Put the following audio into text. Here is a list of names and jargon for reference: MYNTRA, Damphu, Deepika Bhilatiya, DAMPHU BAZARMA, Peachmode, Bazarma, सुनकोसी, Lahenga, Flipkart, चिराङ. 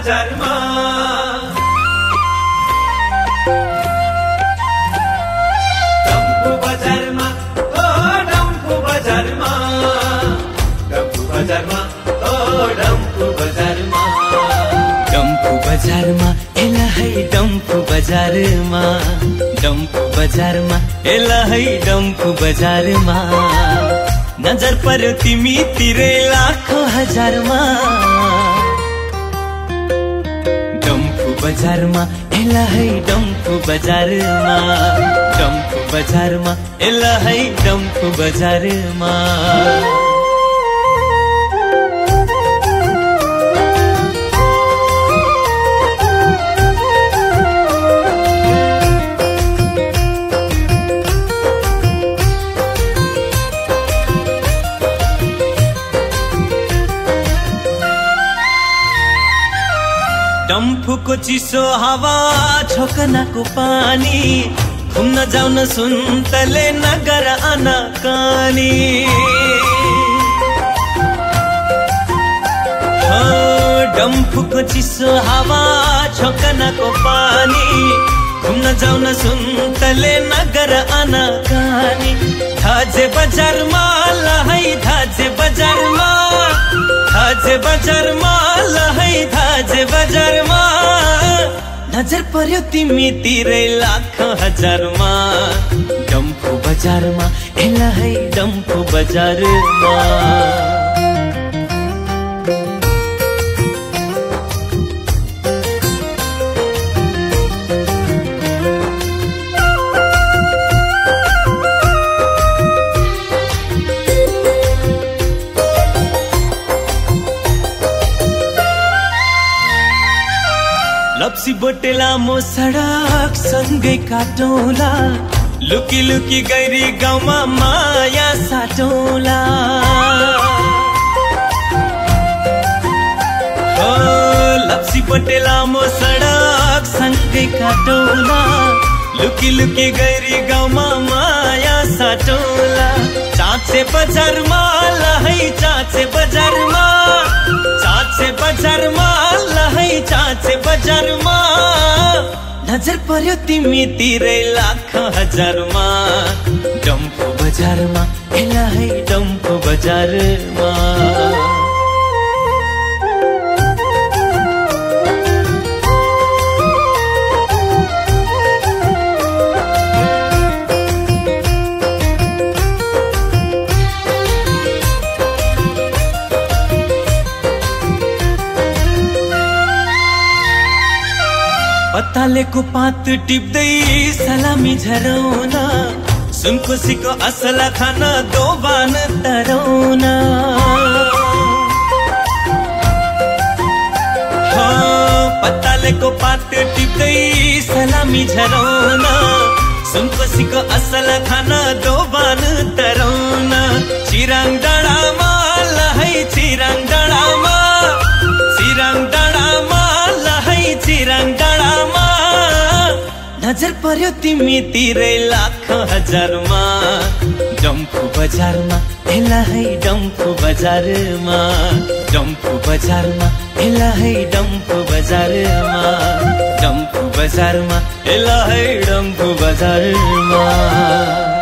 Bazarma. Damphu Bazarma, oh Damphu Bazarma. Damphu Bazarma, oh Damphu Bazarma. Damphu Bazarma, elahai Damphu Bazarma. Damphu Bazarma, elahai Damphu Bazarma. नजर पर तिमी तिरे लाखों हजारमा. डम्फू बजारमा एलाही डम्फू बजारमा. डम्फू बजारमा एलाही डम्फू बजारमा. डम्फू को चिसो हावा छोकना को पानी घुम्न जाउन सुन्तले नगर आना कानी. डम्फू को चिसो हावा छोकना को पानी घुम्न जाउन सुन्तले नगर आना कानी. थाजे बजारमा लहै थाजे बजारमा. थाजे बजारमा लहै थाजे बजारमा. नजर पर्यो तिमी तिरै लाख हजारमा. डम्फू बजारमा एलाही डम्फू बजारमा. लप्सी बोटे लामो सड़क संगे काटौला. लुकी लुकी गैरी गाउँमा माया साटौला. हो लप्सी बोटे लामो सड़क संगे काटौला. लुकी लुकी गैरी गाउँमा माया साटौला. चाँचे बजारमा लहै चाँचे बजारमा. चाँचे बजारमा लहै चाँचे बजारमा. नजर पर्यो तिमी तिरै लाख हजारमा. डम्फू बजारमा एलाही डम्फू बजारमा. पत्ताले को पात टिप्दै सलामी झरौना. सुनकोसीको असला खाना दोबान तरौना. हो पत्ताले को पात टिप्दै सलामी झरौना. सुनकोसीको असला खाना दोबान तरौना. चिराङ डाँडामा लहै चिराङ डाँडामा. चिराङ डाँडामा लहै चिराङ डाँडामा. नजर पर्यो तिमी तिरै लाख हजारमा. डम्फू बजारमा एलाही डम्फू बजारमा. डम्फू बजारमा एलाही डम्फू बजारमा. डम्फू बजारमा एलाही डम्फू बजारमा.